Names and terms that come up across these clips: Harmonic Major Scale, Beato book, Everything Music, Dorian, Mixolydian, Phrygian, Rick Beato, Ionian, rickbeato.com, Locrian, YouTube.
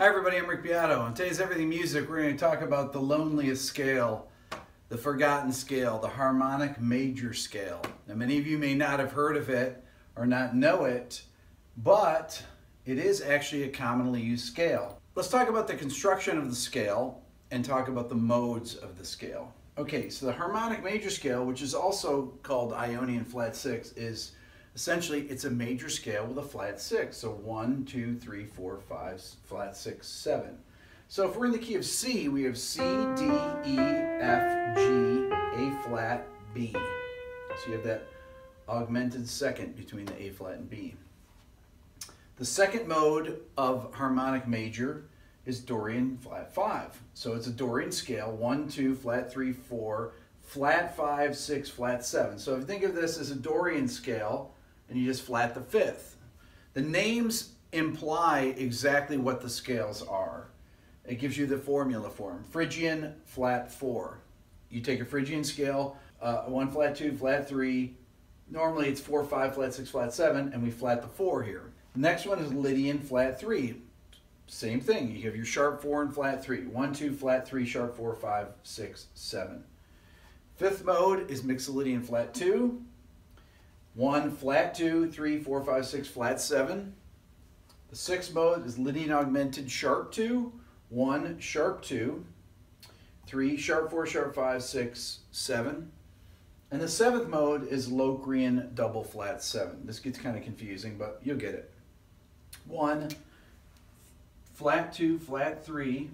Hi everybody, I'm Rick Beato. On today's Everything Music, we're going to talk about the loneliest scale, the forgotten scale, the harmonic major scale. Now many of you may not have heard of it or not know it, but it is actually a commonly used scale. Let's talk about the construction of the scale and talk about the modes of the scale. Okay, so the harmonic major scale, which is also called Ionian flat 6, is essentially, it's a major scale with a flat 6. So 1, 2, 3, 4, 5, flat 6, 7. So if we're in the key of C, we have C, D, E, F, G, A flat, B. So you have that augmented second between the A flat and B. The second mode of harmonic major is Dorian flat 5. So it's a Dorian scale, 1, 2, flat 3, 4, flat 5, 6, flat 7. So if you think of this as a Dorian scale, and you just flat the fifth. The names imply exactly what the scales are. It gives you the formula for them. Phrygian flat 4. You take a Phrygian scale, 1 flat 2, flat 3. Normally it's 4, 5, flat 6, flat 7, and we flat the 4 here. The next one is Lydian flat 3. Same thing. You have your sharp 4 and flat 3. 1, 2, flat 3, sharp 4, 5, 6, 7. Fifth mode is Mixolydian flat 2. 1, flat 2, 3, 4, 5, 6, flat 7. The sixth mode is Lydian augmented sharp 2. 1, sharp 2, 3, sharp 4, sharp 5, 6, 7. And the seventh mode is Locrian double flat 7. This gets kind of confusing, but you'll get it. 1, flat 2, flat 3,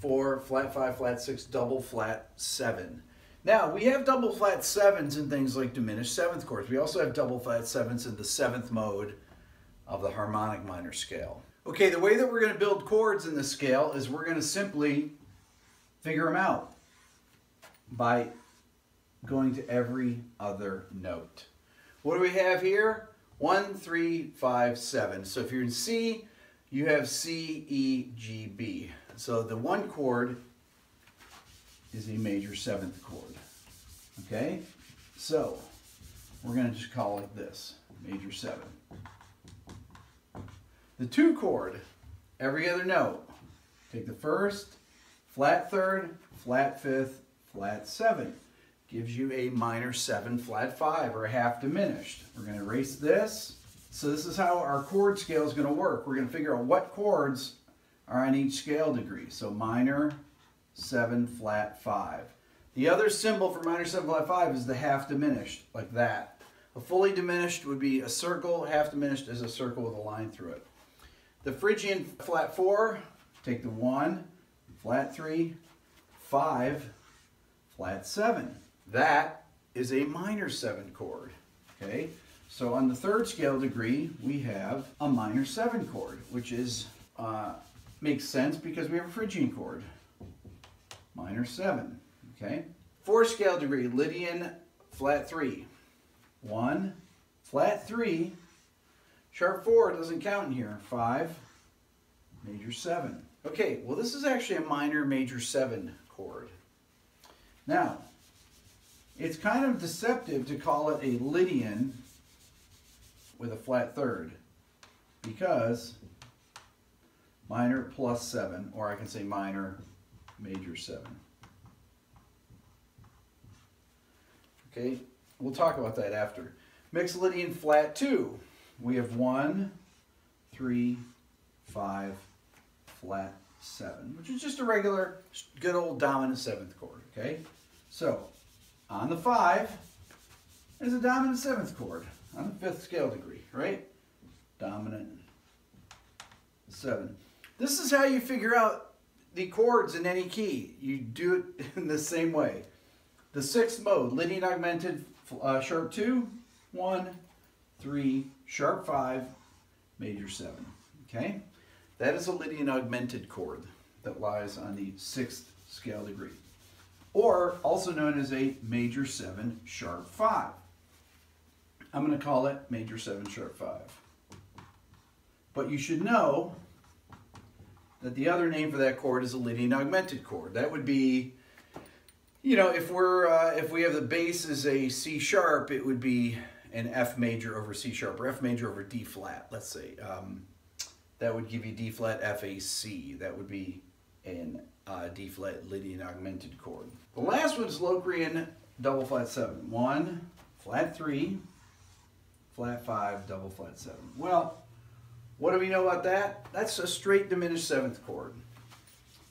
4, flat 5, flat 6, double flat 7. Now, we have double flat 7s in things like diminished seventh chords. We also have double flat 7s in the seventh mode of the harmonic minor scale. Okay, the way that we're going to build chords in this scale is we're going to simply figure them out by going to every other note. What do we have here? 1, 3, 5, 7. So if you're in C, you have C, E, G, B. So the one chord is a major seventh chord. Okay, so we're going to just call it this, major 7. The 2 chord, every other note. Take the first, flat 3rd, flat 5th, flat 7th. Gives you a minor 7 flat 5, or a half diminished. We're going to erase this. So this is how our chord scale is going to work. We're going to figure out what chords are on each scale degree. So minor 7 flat 5. The other symbol for minor 7 flat 5 is the half diminished, like that. A fully diminished would be a circle, half diminished is a circle with a line through it. The Phrygian flat 4, take the 1, flat 3, 5, flat 7. That is a minor 7 chord. Okay, so on the 3rd scale degree, we have a minor 7 chord, which is makes sense because we have a Phrygian chord. Minor 7, okay? 4th scale degree, Lydian flat 3. 1, flat 3, sharp 4 doesn't count in here. 5, major 7. Okay, well this is actually a minor major 7 chord. Now, it's kind of deceptive to call it a Lydian with a flat 3rd because minor plus 7, or I can say minor major 7. Okay, we'll talk about that after. Mixolydian flat 2. We have 1, 3, 5, flat 7, which is just a regular, good old dominant 7th chord, okay? So, on the 5 is a dominant 7th chord, on the 5th scale degree, right? Dominant 7. This is how you figure out the chords in any key. You do it in the same way. The 6th mode, Lydian augmented sharp 2, 1, 3, sharp 5, major 7, okay? That is a Lydian augmented chord that lies on the 6th scale degree, or also known as a major 7 sharp 5. I'm going to call it major 7 sharp 5. But you should know that the other name for that chord is a Lydian augmented chord. That would be, you know, if we have the bass as a C sharp, it would be an F major over C sharp, or F major over D flat, let's say. that would give you D flat, F, A, C. That would be an D flat Lydian augmented chord. The last one's Locrian double flat 7. 1, flat 3, flat 5, double flat 7. Well, what do we know about that? That's a straight diminished seventh chord.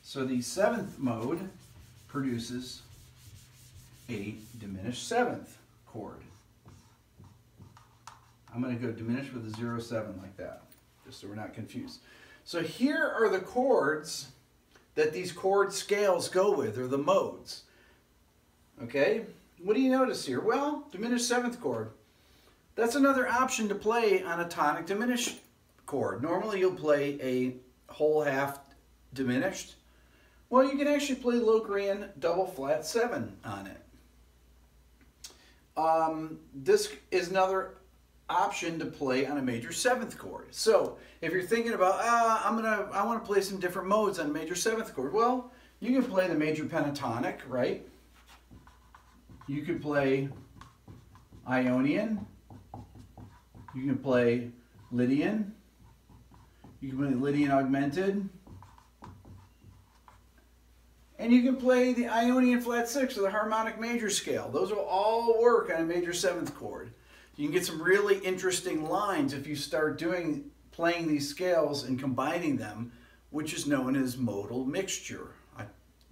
So the seventh mode produces a diminished seventh chord. I'm going to go diminish with a 0-7 like that, just so we're not confused. So here are the chords that these chord scales go with, or the modes. Okay, what do you notice here? Well, diminished seventh chord. That's another option to play on a tonic diminished chord. Normally you'll play a whole half diminished. Well, you can actually play Locrian double flat 7 on it. This is another option to play on a major seventh chord. So if you're thinking about, I want to play some different modes on major seventh chord. Well, you can play the major pentatonic, right? You could play Ionian. You can play Lydian. You can play Lydian augmented. And you can play the Ionian flat 6 or the harmonic major scale. Those will all work on a major seventh chord. You can get some really interesting lines if you start playing these scales and combining them, which is known as modal mixture. I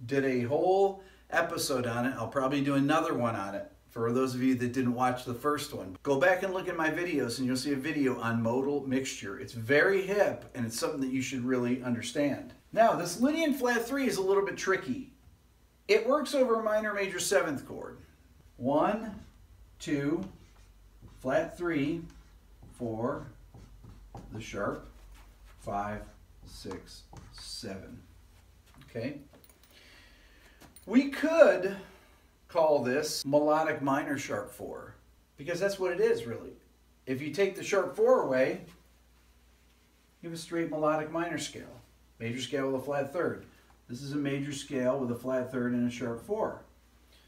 did a whole episode on it. I'll probably do another one on it for those of you that didn't watch the first one. Go back and look at my videos and you'll see a video on modal mixture. It's very hip and it's something that you should really understand. Now, this Lydian flat 3 is a little bit tricky. It works over a minor major 7th chord. 1, 2, flat 3, 4, the sharp, 5, 6, 7. Okay? We could call this melodic minor sharp 4, because that's what it is really. If you take the sharp 4 away, you have a straight melodic minor scale. Major scale with a flat 3rd. This is a major scale with a flat 3rd and a sharp 4.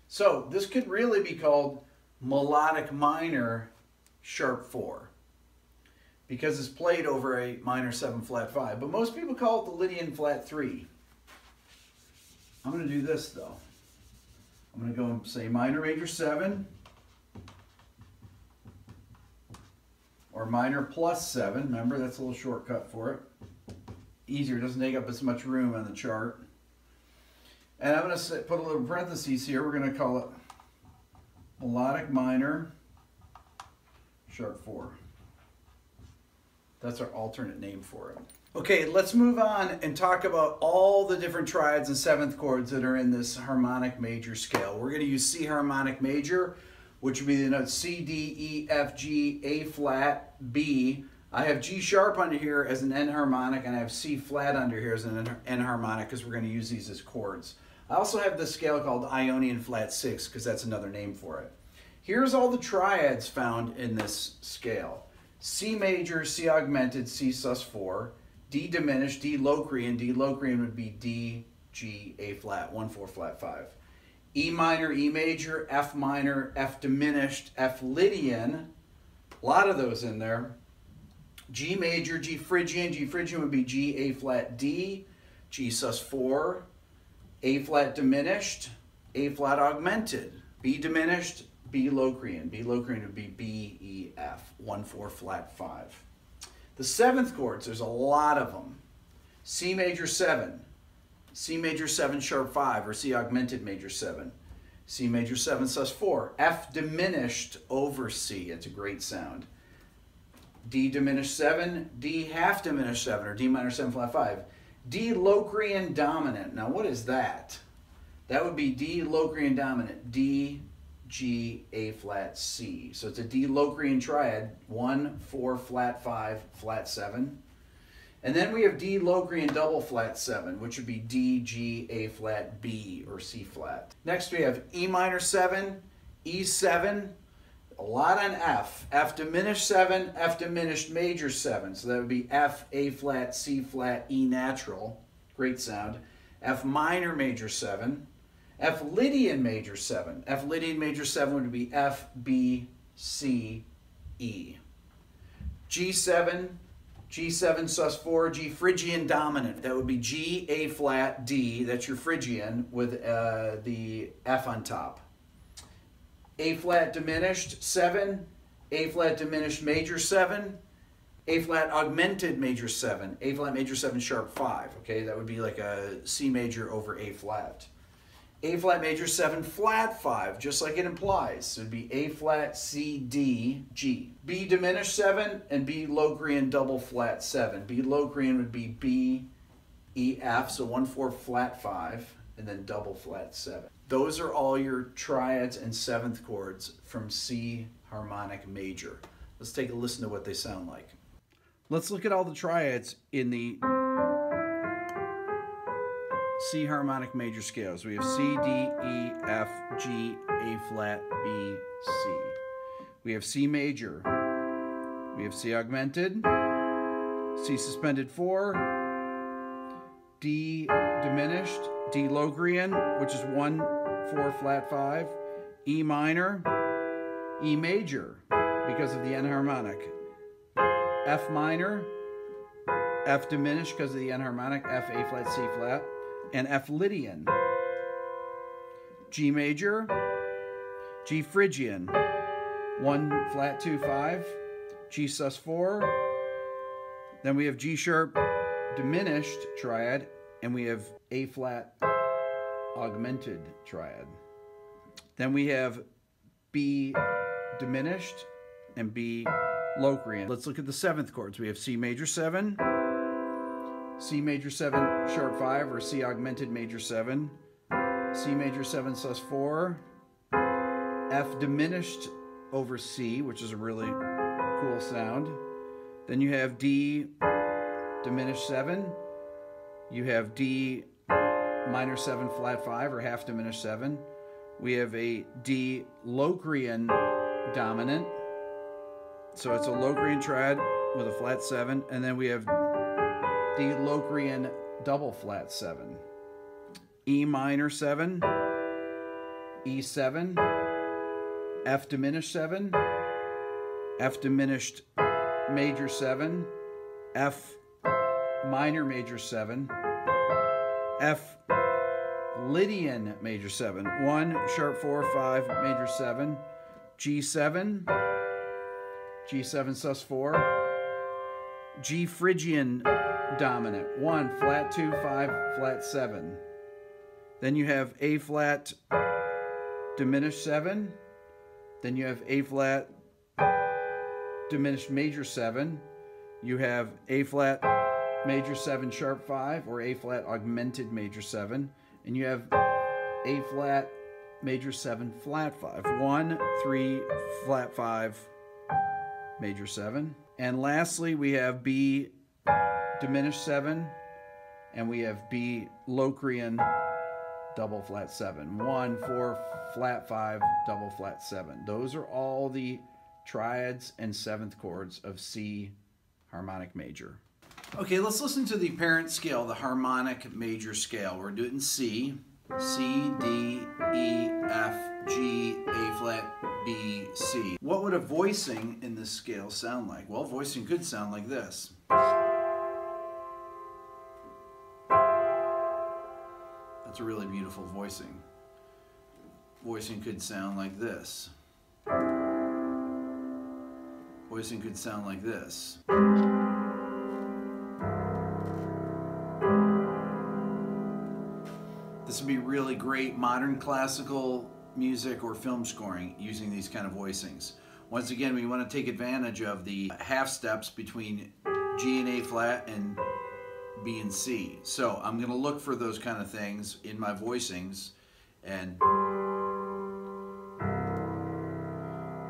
So this could really be called melodic minor sharp 4 because it's played over a minor 7 flat 5. But most people call it the Lydian flat 3. I'm going to do this though. I'm going to go and say minor major 7 or minor plus 7. Remember, that's a little shortcut for it. Easier, doesn't take up as much room on the chart. And I'm going to put a little parentheses here. We're going to call it melodic minor sharp 4. That's our alternate name for it. Okay, let's move on and talk about all the different triads and seventh chords that are in this harmonic major scale. We're going to use C harmonic major, which would be the notes C, D, E, F, G, A flat, B. I have G sharp under here as an N harmonic, and I have C flat under here as an N harmonic because we're going to use these as chords. I also have this scale called Ionian flat 6 because that's another name for it. Here's all the triads found in this scale. C major, C augmented, C sus4, D diminished, D Locrian. D Locrian would be D, G, A flat, 1, 4, flat 5. E minor, E major, F diminished, F Lydian. A lot of those in there. G major, G Phrygian would be G, A flat, D, G sus4, A flat diminished, A flat augmented, B diminished, B Locrian would be B, E, F, 1, 4, flat 5. The seventh chords, there's a lot of them. C major 7, C major 7 sharp 5, or C augmented major 7, C major 7 sus4, F diminished over C, it's a great sound. D diminished 7, D half diminished 7, or D minor 7 flat 5. D Locrian dominant. Now what is that? That would be D Locrian dominant, D, G, A flat, C. So it's a D Locrian triad, 1, 4 flat 5, flat 7. And then we have D Locrian double flat 7, which would be D, G, A flat, B, or C flat. Next we have E minor 7, E7. A lot on F. F diminished 7, F diminished major 7. So that would be F, A flat, C flat, E natural. Great sound. F minor major 7. F Lydian major 7. F Lydian major 7 would be F, B, C, E. G7, G7 sus4, G Phrygian dominant. That would be G, A flat, D. That's your Phrygian with the F on top. A flat diminished 7, A flat diminished major 7, A flat augmented major 7, A flat major 7 sharp 5. Okay, that would be like a C major over A flat. A flat major 7 flat 5, just like it implies. So it'd be A flat, C, D, G. B diminished 7 and B Locrian double flat 7. B Locrian would be B, E, F, so 1/4 flat 5 and then double flat 7. Those are all your triads and 7th chords from C harmonic major. Let's take a listen to what they sound like. Let's look at all the triads in the C harmonic major scales. We have C, D, E, F, G, A flat, B, C. We have C major. We have C augmented. C suspended 4. D diminished. D Locrian, which is 1/4 flat 5. E minor. E major, because of the N harmonic. F minor. F diminished because of the N harmonic. F, A flat, C flat. And F Lydian, G major, G Phrygian, 1 flat 2 5, G sus4, then we have G sharp diminished triad, and we have A flat augmented triad. Then we have B diminished and B Locrian. Let's look at the 7th chords. We have C major 7, C major 7 sharp 5 or C augmented major 7, C major 7 sus4, F diminished over C, which is a really cool sound. Then you have D diminished 7, you have D minor 7 flat 5 or half diminished 7, we have a D Locrian dominant, so it's a Locrian triad with a flat 7, and then we have D Locrian double flat 7, E minor 7, E7, F diminished 7, F diminished major 7, F minor major 7, F Lydian major 7, 1 sharp 4 5 major 7, G7, G7 sus4, G Phrygian dominant, 1 flat 2 5 flat 7. Then you have A flat diminished 7, then you have A flat diminished major 7, you have A flat major 7 sharp 5 or A flat augmented major 7, and you have A flat major 7 flat 5, 1 3 flat 5 major 7. And lastly we have B diminished 7, and we have B Locrian double flat 7, 1/4 flat 5 double flat 7. Those are all the triads and 7th chords of C harmonic major. Okay, let's listen to the parent scale, the harmonic major scale. We're doing C, C, D, E, F, G, A flat, B, C. What would a voicing in this scale sound like? Well, voicing could sound like this. That's a really beautiful voicing. Voicing could sound like this. Voicing could sound like this. This would be really great modern classical music or film scoring using these kind of voicings. Once again, we want to take advantage of the half steps between G and A flat and B and C. So I'm going to look for those kind of things in my voicings, and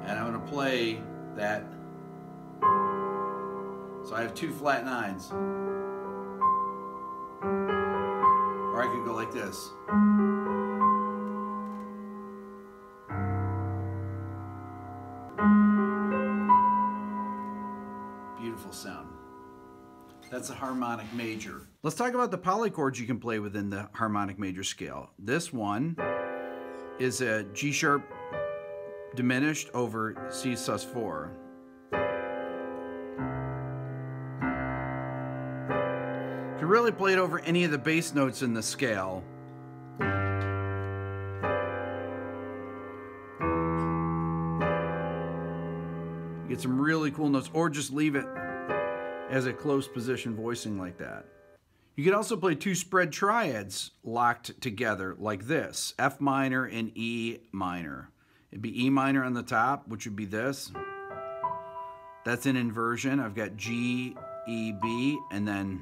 I'm going to play that. So I have 2 flat 9s, or I could go like this. Beautiful sound. That's a harmonic major. Let's talk about the polychords you can play within the harmonic major scale. This one is a G sharp diminished over C sus4. can really play it over any of the bass notes in the scale. Get some really cool notes, or just leave it as a close position voicing like that. You could also play two spread triads locked together like this, F minor and E minor. It'd be E minor on the top, which would be this. That's an inversion. I've got G, E, B, and then...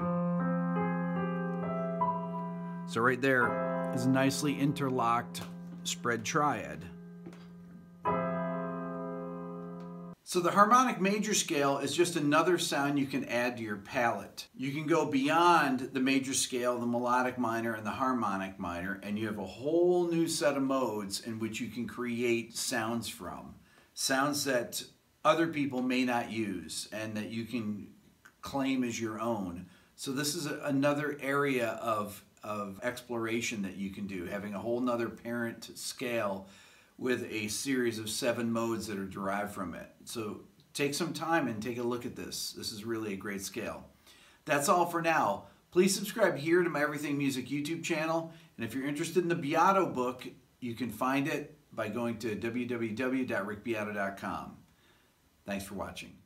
So right there is a nicely interlocked spread triad. So the harmonic major scale is just another sound you can add to your palette. You can go beyond the major scale, the melodic minor, and the harmonic minor, and you have a whole new set of modes in which you can create sounds from. Sounds that other people may not use and that you can claim as your own. So this is another area of exploration that you can do, having a whole nother parent scale with a series of 7 modes that are derived from it. So take some time and take a look at this. This is really a great scale. That's all for now. Please subscribe here to my Everything Music YouTube channel. And if you're interested in the Beato book, you can find it by going to www.rickbeato.com. Thanks for watching.